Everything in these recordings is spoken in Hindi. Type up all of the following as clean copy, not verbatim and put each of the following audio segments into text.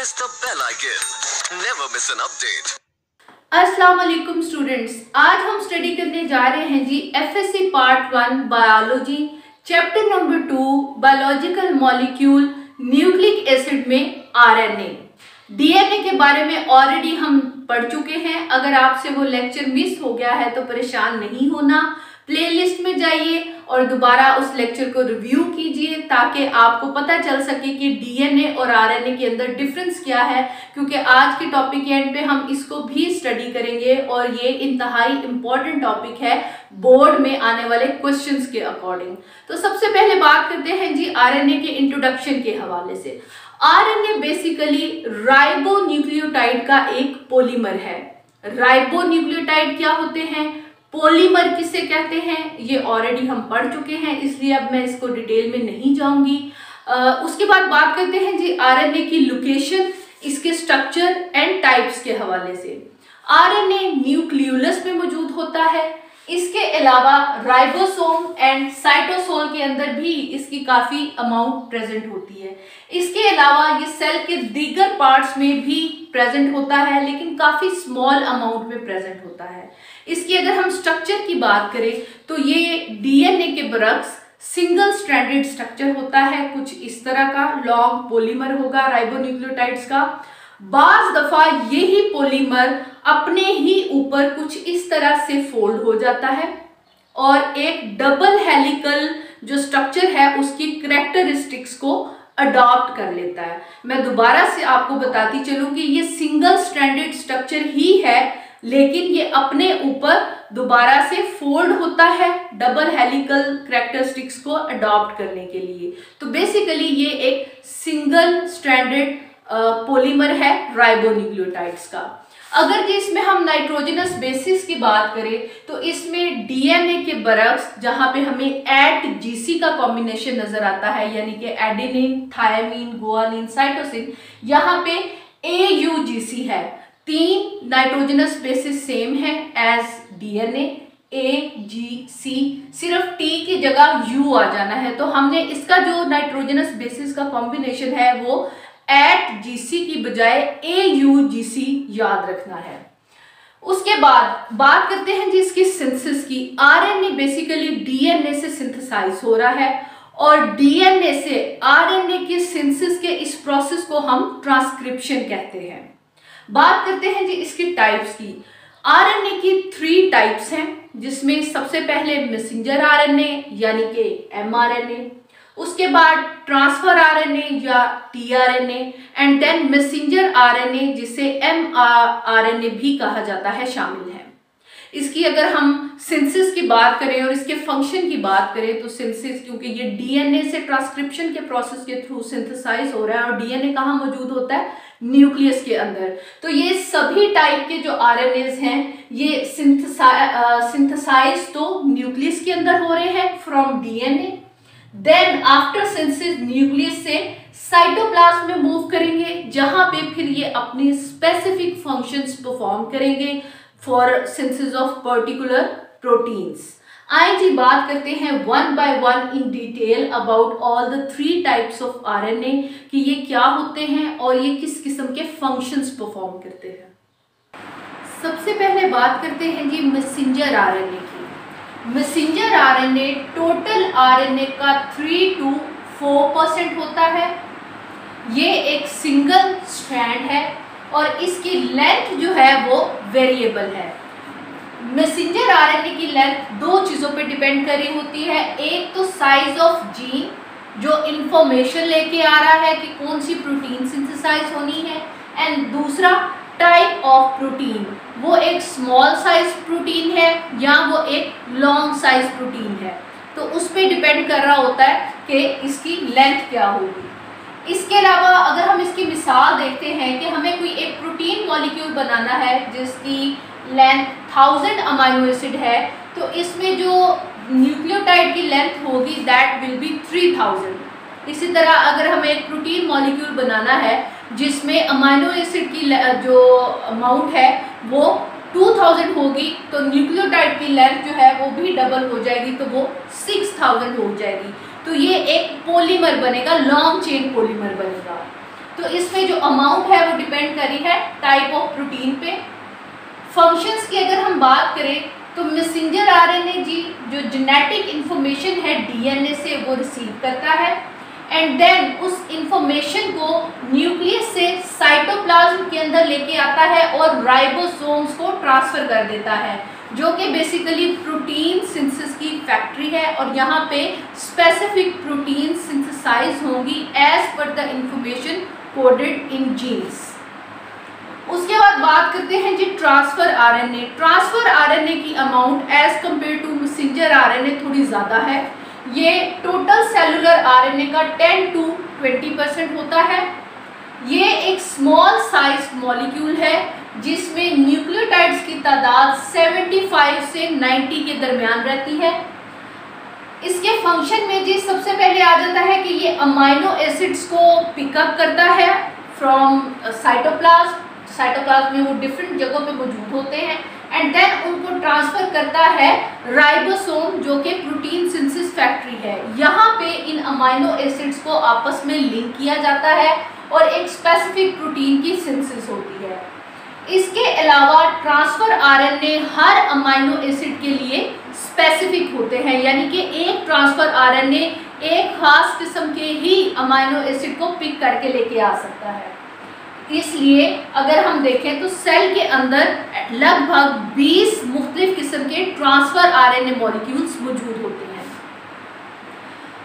press the bell icon. Never miss an update. अस्सलामुअलैकुम स्टूडेंट्स, आज हम स्टडी करने जा रहे हैं जी FSC part 1 biology chapter number 2 biological molecule nucleic acid में RNA DNA के बारे में ऑलरेडी हम पढ़ चुके हैं। अगर आपसे वो लेक्चर मिस हो गया है तो परेशान नहीं होना, प्लेलिस्ट में जाइए और दोबारा उस लेक्चर को रिव्यू कीजिए ताकि आपको पता चल सके कि DNA और RNA के अंदर डिफरेंस क्या है, क्योंकि आज के टॉपिक के एंड पे हम इसको भी स्टडी करेंगे और ये इंतहाई इम्पोर्टेंट टॉपिक है बोर्ड में आने वाले क्वेश्चंस के अकॉर्डिंग। तो सबसे पहले बात करते हैं जी RNA के इंट्रोडक्शन के हवाले से। RNA बेसिकली राइबो न्यूक्लियोटाइड का एक पॉलीमर है। राइबो न्यूक्लियोटाइड क्या होते हैं, पॉलीमर किसे कहते हैं, ये ऑलरेडी हम पढ़ चुके हैं, इसलिए अब मैं इसको डिटेल में नहीं जाऊंगी। उसके बाद बात करते हैं जी आरएनए की लोकेशन, इसके स्ट्रक्चर एंड टाइप्स के हवाले से। आरएनए न्यूक्लियोलस में मौजूद होता है, इसके अलावा राइबोसोम एंड साइटोसोल के अंदर भी इसकी काफ़ी अमाउंट प्रेजेंट होती है। इसके अलावा ये सेल के दीगर पार्ट्स में भी प्रेजेंट होता है, लेकिन काफ़ी स्मॉल अमाउंट में प्रेजेंट होता है। इसकी अगर हम स्ट्रक्चर की बात करें तो ये डीएनए के बरक्स सिंगल स्ट्रैंडेड स्ट्रक्चर होता है, कुछ इस तरह का लॉन्ग पॉलीमर होगा राइबोन्यूक्लियोटाइड्स का। बाज़ दफ़ा यही पॉलीमर अपने ही ऊपर कुछ इस तरह से फोल्ड हो जाता है और एक डबल हेलिकल जो स्ट्रक्चर है उसकी करैक्टरिस्टिक्स को अडॉप्ट कर लेता है। मैं दोबारा से आपको बताती चलूँ कि ये सिंगल स्ट्रैंडेड स्ट्रक्चर ही है, लेकिन ये अपने ऊपर दोबारा से फोल्ड होता है डबल हेलिकल करैक्टरिस्टिक्स को अडॉप्ट करने के लिए। तो बेसिकली ये एक सिंगल स्ट्रैंडेड पॉलीमर है राइबोन्यूक्लियोटाइड्स का। अगर इसमें हम नाइट्रोजनस बेसिस की बात करें तो इसमें डीएनए के बरक्स जहाँ पे हमें एट जीसी का कॉम्बिनेशन नजर आता है, यानी कि एडेनिन, थायमिन, गुआनिन, साइटोसिन, यहाँ पे एयूजीसी है। तीन नाइट्रोजनस बेसिस सेम है एज डीएनए, AGC, सिर्फ T की जगह U आ जाना है। तो हमने इसका जो नाइट्रोजनस बेसिस का कॉम्बिनेशन है वो एट जीसी की बजाय AUGC याद रखना है। उसके बाद बात करते हैं जी इसकी सिंथेसिस की। आरएनए बेसिकली डीएनए से सिंथेसाइज हो रहा है और डीएनए से आरएनए की सिंथेसिस के इस प्रोसेस को हम ट्रांसक्रिप्शन कहते हैं। बात करते हैं जी इसकी टाइप्स की। आरएनए की 3 टाइप्स हैं, जिसमें सबसे पहले मैसेंजर आरएनए यानी कि mRNA, उसके बाद ट्रांसफर आरएनए या tRNA and then messenger RNA जिसे mRNA भी कहा जाता है शामिल है। इसकी अगर हम सिंथेसिस की बात करें और इसके फंक्शन की बात करें तो सिंथेसिस, क्योंकि ये डीएनए से ट्रांसक्रिप्शन के प्रोसेस के थ्रू सिंथेसाइज हो रहा है और डीएनए कहाँ मौजूद होता है, न्यूक्लियस के अंदर। तो ये सभी टाइप के जो आरएनएज हैं ये सिंथेसाइज तो न्यूक्लियस के अंदर हो रहे हैं from DNA, then after synthesis nucleus से साइटोप्लाज्म में मूव करेंगे जहां पे फिर ये अपनी स्पेसिफिक फंक्शंस परफॉर्म करेंगे for synthesis of particular proteins. आइए जी बात करते हैं 1 by 1 in detail about all the 3 types of RNA कि ये क्या होते हैं और ये किस किस्म के फंक्शंस परफॉर्म करते हैं। सबसे पहले बात करते हैं जी मैसेंजर आरएनए की। मैसेंजर आरएनए टोटल आरएनए का 3 to 4% होता है। ये एक सिंगल स्ट्रैंड है और इसकी लेंथ जो है वो वेरिएबल है। मैसेंजर आरएनए की लेंथ 2 चीज़ों पे डिपेंड करी होती है, एक तो साइज ऑफ जीन जो इंफॉर्मेशन लेके आ रहा है कि कौन सी प्रोटीन सिंथेसाइज होनी है, एंड दूसरा टाइप ऑफ प्रोटीन, वो एक स्मॉल साइज प्रोटीन है या वो एक लॉन्ग साइज प्रोटीन है। तो उस पर डिपेंड कर रहा होता है कि इसकी लेंथ क्या होगी। इसके अलावा अगर हम इसकी मिसाल देखते हैं कि हमें कोई एक प्रोटीन मॉलिक्यूल बनाना है जिसकी लेंथ 1000 अमाइनो एसिड है, तो इसमें जो न्यूक्लियोटाइड की लेंथ होगी दैट विल बी 3000। इसी तरह अगर हमें एक प्रोटीन मॉलिक्यूल बनाना है जिसमें अमाइनो एसिड की जो अमाउंट है वो 2000 होगी, तो न्यूक्लियोटाइड की लेंथ जो है वो भी डबल हो जाएगी, तो वो 6000 हो जाएगी। तो ये एक पॉलीमर बनेगा, लॉन्ग चेन पॉलीमर बनेगा। तो इसमें जो अमाउंट है वो डिपेंड करी है टाइप ऑफ प्रोटीन पे। फंक्शंस की अगर हम बात करें तो मैसेंजर आरएनए जी जो जेनेटिक इंफॉर्मेशन है डीएनए से वो रिसीव करता है एंड देन उस इंफॉर्मेशन को न्यूक्लियस से साइटोप्लाज्म के अंदर लेके आता है और राइबोसोम्स को ट्रांसफ़र कर देता है, जो कि बेसिकली प्रोटीन सिंथेसिस की फैक्ट्री है और यहाँ पे स्पेसिफिक प्रोटीन सिंथेसाइज होंगी as per the information coded in genes. उसके बाद बात करते हैं जी ट्रांसफ़र आरएनए। ट्रांसफ़र आरएनए की amount as compare to messenger RNA थोड़ी ज़्यादा है। ये टोटल सेलुलर आरएनए का 10 to 20% होता है। ये एक स्मॉल साइज मॉलिक्यूल है जिसमें न्यूक्लियोटाइड्स की तादाद 75 से 90 के दरमियान रहती है। इसके फंक्शन में जी सबसे पहले आ जाता है कि ये अमाइनो एसिड्स को पिकअप करता है फ्रॉम साइटोप्लाज्म। साइटोप्लाज्म में वो डिफरेंट जगहों पे मौजूद होते हैं एंड देन उनको ट्रांसफ़र करता है राइबोसोम जो कि प्रोटीन सिंथेसिस फैक्ट्री है। यहाँ पे इन अमाइनो एसिड्स को आपस में लिंक किया जाता है और एक स्पेसिफिक प्रोटीन की सिंथेसिस होती है। इसके अलावा ट्रांसफ़र आरएनए हर अमाइनो एसिड के लिए स्पेसिफिक होते हैं, यानी कि एक ट्रांसफ़र आरएनए एक खास किस्म के ही अमाइनो एसिड को पिक करके लेके आ सकता है। इसलिए अगर हम देखें तो सेल के अंदर लगभग 20 मुख्तलिफ किस्म के ट्रांसफ़र आरएनए मॉलिक्यूल्स मौजूद होते हैं।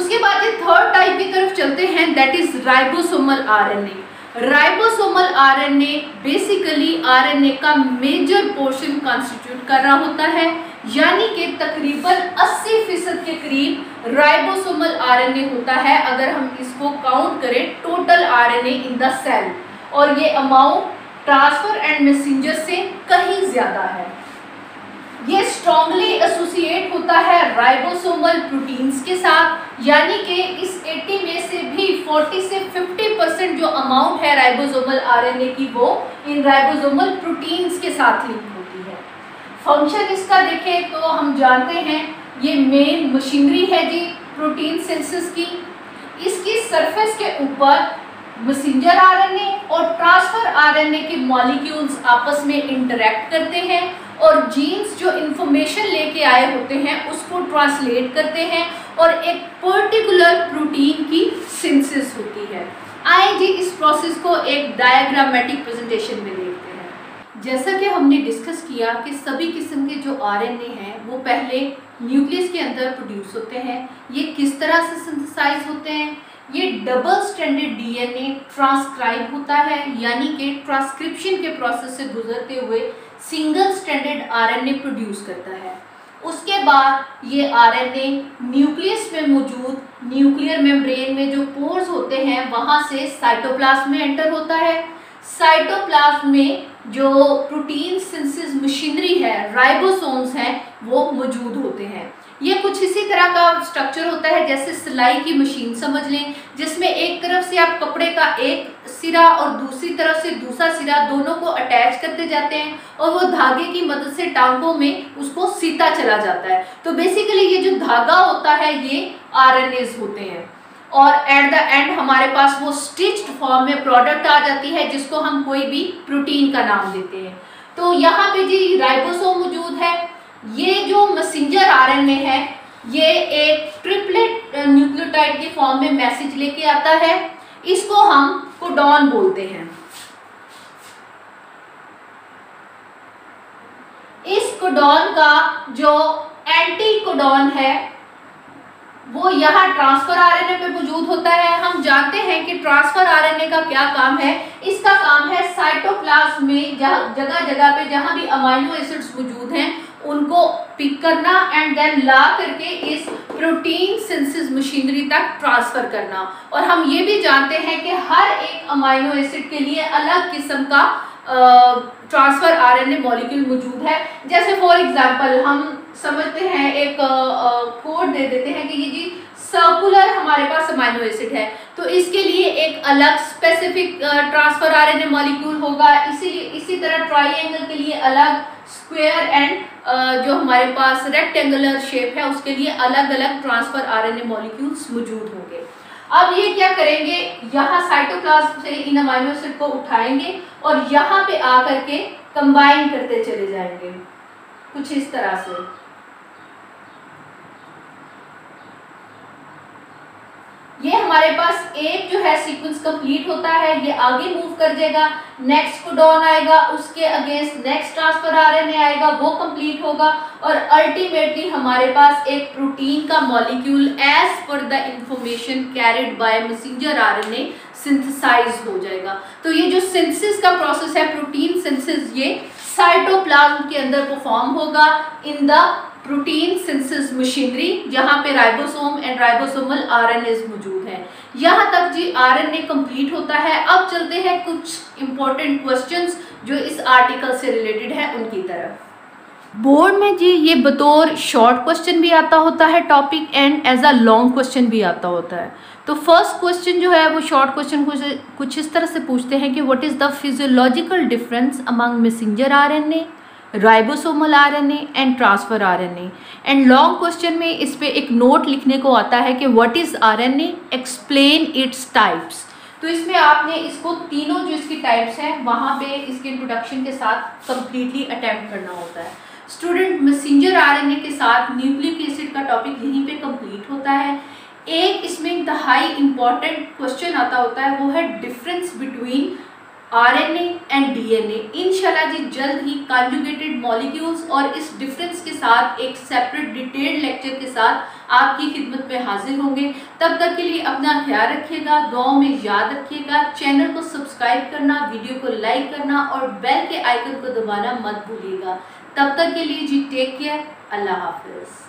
उसके बाद ये थर्ड टाइप की तरफ चलते हैं, that is ribosomal RNA. Ribosomal RNA basically RNA का मेजर पोर्शन कॉन्स्टिट्यूट कर रहा होता है, यानी कि तकरीबन 80% के करीब राइबोसोमल आरएनए होता है अगर हम इसको काउंट करें total RNA in the cell, और ये अमाउंट ट्रांसफर एंड मैसेंजर से कहीं ज़्यादा है। ये स्ट्रांगली एसोसिएट होता है राइबोसोमल प्रोटीन्स के साथ, यानी कि इस 80 में से भी 40 से 50% जो अमाउंट है राइबोसोमल आरएनए की वो इन राइबोसोमल प्रोटीन्स के साथ लिंक होती है। फंक्शन इसका देखें तो हम जानते हैं ये मेन मशीनरी है जी प्रोटीन सिंथेसिस की। इसकी सरफेस के ऊपर मैसेंजर आरएनए और ट्रांसफ़र आरएनए के मॉलिक्यूल्स आपस में इंटरेक्ट करते हैं और जीन्स जो इंफॉर्मेशन लेके आए होते हैं उसको ट्रांसलेट करते हैं और एक पर्टिकुलर प्रोटीन की सिंथेसिस होती है। आइए जी इस प्रोसेस को एक डायग्रामेटिक प्रेजेंटेशन में देखते हैं। जैसा कि हमने डिस्कस किया कि सभी किस्म के जो आरएनए हैं वो पहले न्यूक्लियस के अंदर प्रोड्यूस होते हैं। ये किस तरह से सिंथेसाइज होते हैं? ये डबल स्ट्रैंडेड डीएनए ट्रांसक्राइब होता है, यानी कि ट्रांसक्रिप्शन के प्रोसेस से गुजरते हुए सिंगल स्ट्रैंडेड आरएनए प्रोड्यूस करता है। उसके बाद ये आरएनए न्यूक्लियस में मौजूद न्यूक्लियर मेम्ब्रेन में जो पोर्स होते हैं वहाँ से साइटोप्लाज्म में एंटर होता है। साइटोप्लाज्म में जो प्रोटीन सिंथेसिस मशीनरी है राइबोसोम्स हैं वो मौजूद होते हैं। ये कुछ इसी तरह का स्ट्रक्चर होता है जैसे सिलाई की मशीन समझ लें, जिसमें एक तरफ से आप कपड़े का एक सिरा और दूसरी तरफ से दूसरा सिरा दोनों को अटैच करते जाते हैं और वो धागे की मदद से टांगों में उसको सीता चला जाता है। तो बेसिकली ये जो धागा होता है ये आरएनएज होते हैं और एट द एंड हमारे पास वो स्टिच्ड फॉर्म में प्रोडक्ट आ जाती है जिसको हम कोई भी प्रोटीन का नाम देते हैं। तो यहाँ पे जी राइबोसोम मौजूद है। ये जो मैसेंजर आरएनए है ये एक ट्रिपलेट न्यूक्लियोटाइड के फॉर्म में मैसेज लेके आता है, इसको हम कोडॉन बोलते हैं। इस कोडॉन का जो एंटीकोडॉन है वो यहाँ ट्रांसफर आरएनए पे मौजूद होता है। हम जानते हैं कि ट्रांसफर आरएनए का क्या काम है? इसका काम है साइटोप्लाज्म में जगह जगह पे जहाँ भी अमाइनो एसिड्स मौजूद हैं उनको पिक करना एंड देन ला करके इस प्रोटीन सिंथेसिस मशीनरी तक ट्रांसफ़र करना। और हम ये भी जानते हैं कि हर एक अमाइनो एसिड के लिए अलग किस्म का ट्रांसफ़र आरएनए मॉलिक्यूल मौजूद है। जैसे फॉर एग्जांपल हम समझते हैं एक कोड दे देते हैं कि ये जी सर्कुलर हमारे पास अमाइनो एसिड है तो इसके लिए एक अलग स्पेसिफिक ट्रांसफर आरएनए मॉलिक्यूल होगा। इसी तरह ट्राइंगल के लिए अलग, स्क्वायर एंड जो हमारे पास रेक्टेंगुलर शेप है उसके लिए अलग अलग ट्रांसफर आरएनए मॉलिक्यूल्स मौजूद होंगे। अब ये क्या करेंगे, यहाँ साइटोप्लाज्म से इन अमीनो एसिड को उठाएंगे और यहाँ पे आकर के कंबाइन करते चले जाएंगे कुछ इस तरह से। ये हमारे पास एक जो है सीक्वेंस कंप्लीट होता है, ये आगे मूव कर जाएगा, नेक्स्ट कोडॉन आएगा, उसके अगेंस्ट नेक्स्ट ट्रांसफर आरएनए आएगा, वो कंप्लीट होगा और अल्टीमेटली हमारे पास एक प्रोटीन का molecule as per the information carried by messenger RNA synthesise हो जाएगा। तो ये जो सिंथेसिस का प्रोसेस है, प्रोटीन सिंथेसिस, ये साइटोप्लाज्म के अंदर परफॉर्म होगा in the protein synthesis machinery, जहाँ पे राइबोसोम एंड राइबोसोमल आरएनएज मौजूद हैं। यहाँ तक जी आरएनए कंप्लीट होता है। अब चलते हैं कुछ इंपॉर्टेंट क्वेश्चंस जो इस आर्टिकल से रिलेटेड है उनकी तरफ। बोर्ड में जी ये बतौर शॉर्ट क्वेश्चन भी आता होता है topic and as a long question भी आता होता है। तो फर्स्ट क्वेश्चन जो है वो शॉर्ट क्वेश्चन कुछ इस तरह से पूछते हैं कि what is the physiological difference among messenger RNA, ribosomal RNA and transfer RNA. And long question में इस पे एक नोट लिखने को आता है कि what is RNA, explain its types. तो इसमें आपने इसको तीनों जो इसकी टाइप्स हैं वहाँ पे इसके इंट्रोडक्शन के साथ कंप्लीटली अटैम्प्ट करना होता है। स्टूडेंट, मैसेंजर आरएनए के साथ न्यूक्लिक एसिड का टॉपिक यहीं पे कंप्लीट होता है। एक इसमें इंतहाई इंपॉर्टेंट क्वेश्चन आता होता है, वो है difference between RNA and DNA. इंशाल्लाह जी जल्द ही कॉन्जुगेटेड मॉलिक्यूल्स और इस डिफरेंस के साथ एक सेपरेट डिटेल्ड लेक्चर के साथ आपकी खिदमत में हाजिर होंगे। तब तक के लिए अपना ख्याल रखिएगा, दुआओं में याद रखिएगा, चैनल को सब्सक्राइब करना, वीडियो को लाइक करना और बेल के आइकन को दबाना मत भूलिएगा। तब तक के लिए जी टेक केयर, अल्लाह हाफिज़।